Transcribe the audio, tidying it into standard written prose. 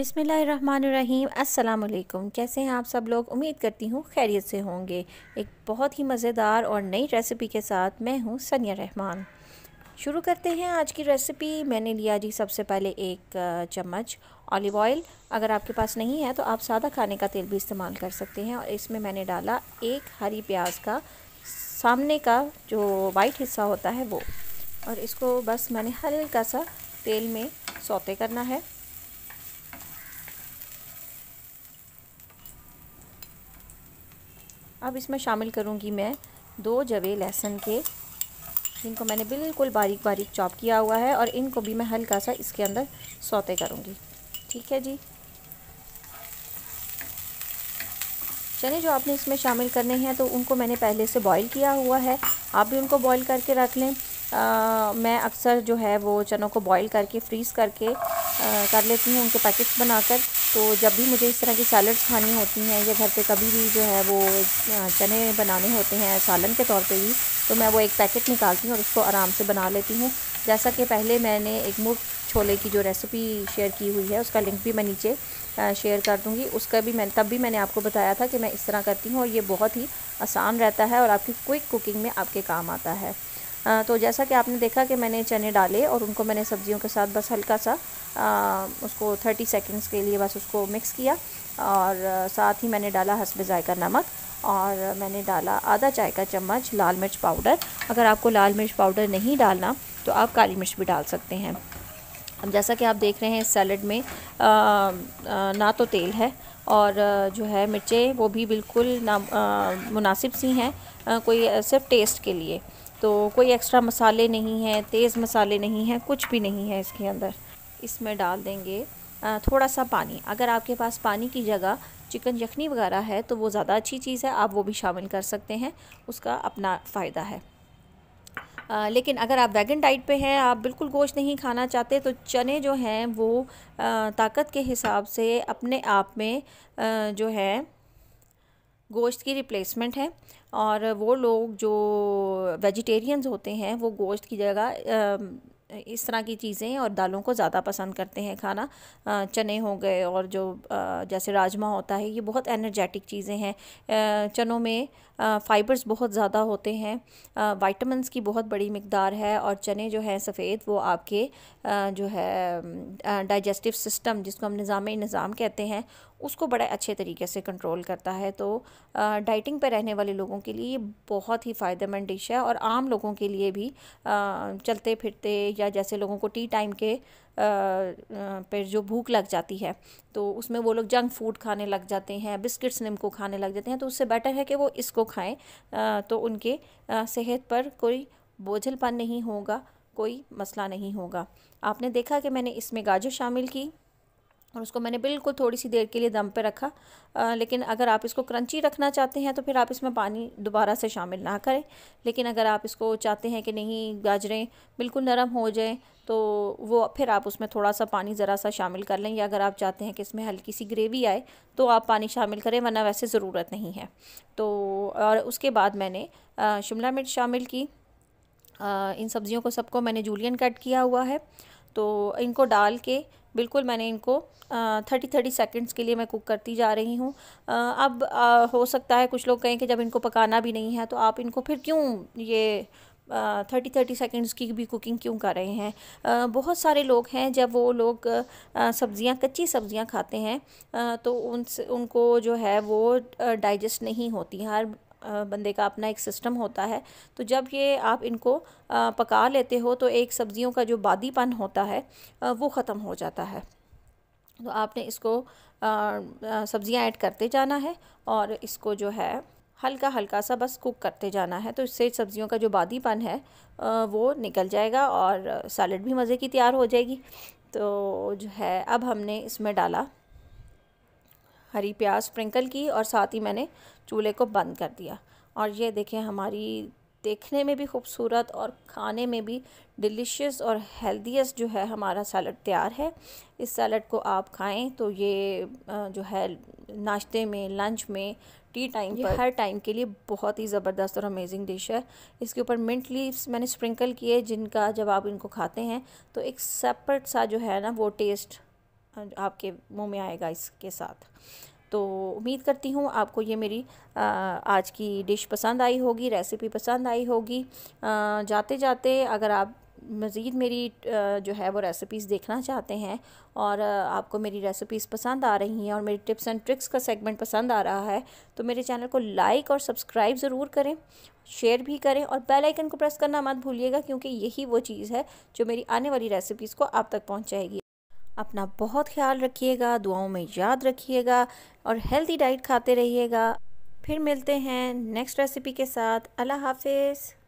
बिस्मिल्लाहिर्रहमानिर्रहीम। अस्सलाम वालेकुम। कैसे हैं आप सब लोग? उम्मीद करती हूँ खैरियत से होंगे। एक बहुत ही मज़ेदार और नई रेसिपी के साथ मैं हूँ सानिया रहमान। शुरू करते हैं आज की रेसिपी। मैंने लिया जी सबसे पहले एक चम्मच ऑलिव ऑयल। अगर आपके पास नहीं है तो आप सादा खाने का तेल भी इस्तेमाल कर सकते हैं। और इसमें मैंने डाला एक हरी प्याज का सामने का जो वाइट हिस्सा होता है वो, और इसको बस मैंने हल्का सा तेल में सौते करना है। अब इसमें शामिल करूंगी मैं 2 जवे लहसुन के, जिनको मैंने बिल्कुल बारीक बारीक चॉप किया हुआ है, और इनको भी मैं हल्का सा इसके अंदर सौते करूंगी। ठीक है जी। चने जो आपने इसमें शामिल करने हैं तो उनको मैंने पहले से बॉईल किया हुआ है, आप भी उनको बॉईल करके रख लें। मैं अक्सर जो है वो चनों को बॉईल करके फ्रीज़ करके कर लेती हूँ उनके पैकेट्स बनाकर। तो जब भी मुझे इस तरह की सैलड्स खानी होती हैं या घर पे कभी भी जो है वो चने बनाने होते हैं सालन के तौर पे भी, तो मैं वो एक पैकेट निकालती हूँ और उसको आराम से बना लेती हूँ। जैसा कि पहले मैंने एक मुर्ग छोले की जो रेसिपी शेयर की हुई है उसका लिंक भी मैं नीचे शेयर कर दूँगी। उसका भी मैंने आपको बताया था कि मैं इस तरह करती हूँ, और ये बहुत ही आसान रहता है और आपकी क्विक कुकिंग में आपके काम आता है। तो जैसा कि आपने देखा कि मैंने चने डाले और उनको मैंने सब्जियों के साथ बस हल्का सा उसको 30 सेकंड्स के लिए बस उसको मिक्स किया, और साथ ही मैंने डाला हस्ब जायका नमक, और मैंने डाला आधा चाय का चम्मच लाल मिर्च पाउडर। अगर आपको लाल मिर्च पाउडर नहीं डालना तो आप काली मिर्च भी डाल सकते हैं। अब जैसा कि आप देख रहे हैं इस सैलड में ना तो तेल है और जो है मिर्चें वो भी बिल्कुल ना मुनासिब सी हैं, कोई सिर्फ टेस्ट के लिए, तो कोई एक्स्ट्रा मसाले नहीं हैं, तेज़ मसाले नहीं हैं, कुछ भी नहीं है इसके अंदर। इसमें डाल देंगे थोड़ा सा पानी। अगर आपके पास पानी की जगह चिकन यखनी वगैरह है तो वो ज़्यादा अच्छी चीज़ है, आप वो भी शामिल कर सकते हैं, उसका अपना फ़ायदा है। लेकिन अगर आप वेगन डाइट पे हैं, आप बिल्कुल गोश्त नहीं खाना चाहते, तो चने जो हैं वो ताकत के हिसाब से अपने आप में जो है गोश्त की रिप्लेसमेंट है। और वो लोग जो वेजिटेरियंस होते हैं वो गोश्त की जगह इस तरह की चीज़ें और दालों को ज़्यादा पसंद करते हैं खाना। चने हो गए और जो जैसे राजमा होता है, ये बहुत एनर्जेटिक चीज़ें हैं। चनों में फ़ाइबर्स बहुत ज़्यादा होते हैं, विटामिन्स की बहुत बड़ी मिकदार है, और चने जो है सफ़ेद वो आपके जो है डाइजेस्टिव सिस्टम, जिसको हम निज़ाम कहते हैं, उसको बड़े अच्छे तरीके से कंट्रोल करता है। तो डाइटिंग पर रहने वाले लोगों के लिए बहुत ही फ़ायदेमंद डिश है, और आम लोगों के लिए भी चलते फिरते या जैसे लोगों को टी टाइम के पर जो भूख लग जाती है तो उसमें वो लोग जंक फूड खाने लग जाते हैं, बिस्किट्स निम्को खाने लग जाते हैं, तो उससे बेटर है कि वो इसको खाएं। तो उनके सेहत पर कोई बोझलपन नहीं होगा, कोई मसला नहीं होगा। आपने देखा कि मैंने इसमें गाजर शामिल की और उसको मैंने बिल्कुल थोड़ी सी देर के लिए दम पे रखा। लेकिन अगर आप इसको क्रंची रखना चाहते हैं तो फिर आप इसमें पानी दोबारा से शामिल ना करें। लेकिन अगर आप इसको चाहते हैं कि नहीं गाजरें बिल्कुल नरम हो जाएं तो वो फिर आप उसमें थोड़ा सा पानी ज़रा सा शामिल कर लें, या अगर आप चाहते हैं कि इसमें हल्की सी ग्रेवी आए तो आप पानी शामिल करें, वरना वैसे ज़रूरत नहीं है। तो और उसके बाद मैंने शिमला मिर्च शामिल की। इन सब्ज़ियों को सबको मैंने जूलियन कट किया हुआ है, तो इनको डाल के बिल्कुल मैंने इनको 30 सेकंड्स के लिए मैं कुक करती जा रही हूँ। अब हो सकता है कुछ लोग कहें कि जब इनको पकाना भी नहीं है तो आप इनको फिर क्यों ये 30 सेकंड्स की भी कुकिंग क्यों कर रहे हैं। बहुत सारे लोग हैं जब वो लोग कच्ची सब्जियां खाते हैं तो उनको जो है वो डाइजेस्ट नहीं होती। हर बंदे का अपना एक सिस्टम होता है, तो जब ये आप इनको पका लेते हो तो एक सब्जियों का जो बादीपन होता है वो ख़त्म हो जाता है। तो आपने इसको सब्जियां ऐड करते जाना है और इसको जो है हल्का हल्का सा बस कुक करते जाना है, तो इससे सब्जियों का जो बादीपन है वो निकल जाएगा और सैलड भी मज़े की तैयार हो जाएगी। तो जो है अब हमने इसमें डाला हरी प्याज स्प्रिंकल की, और साथ ही मैंने चूल्हे को बंद कर दिया। और ये देखें, हमारी देखने में भी खूबसूरत और खाने में भी डिलीशियस और हेल्दीएस्ट जो है हमारा सैलड तैयार है। इस सैलड को आप खाएं तो ये जो है नाश्ते में, लंच में, टी टाइम पर, हर टाइम के लिए बहुत ही ज़बरदस्त और अमेजिंग डिश है। इसके ऊपर मिंट लीव्स मैंने स्प्रिंकल किए, जिनका जब आप इनको खाते हैं तो एक सेपरेट सा जो है ना वो टेस्ट आपके मुंह में आएगा इसके साथ। तो उम्मीद करती हूँ आपको ये मेरी आज की डिश पसंद आई होगी, रेसिपी पसंद आई होगी। जाते जाते अगर आप मज़ीद मेरी जो है वो रेसिपीज़ देखना चाहते हैं और आपको मेरी रेसिपीज़ पसंद आ रही हैं और मेरी टिप्स एंड ट्रिक्स का सेगमेंट पसंद आ रहा है तो मेरे चैनल को लाइक और सब्सक्राइब ज़रूर करें, शेयर भी करें और बेल आइकन को प्रेस करना मत भूलिएगा क्योंकि यही वो चीज़ है जो मेरी आने वाली रेसिपीज़ को आप तक पहुँचाएगी। अपना बहुत ख्याल रखिएगा, दुआओं में याद रखिएगा और हेल्दी डाइट खाते रहिएगा। फिर मिलते हैं नेक्स्ट रेसिपी के साथ। अल्लाह हाफिज़।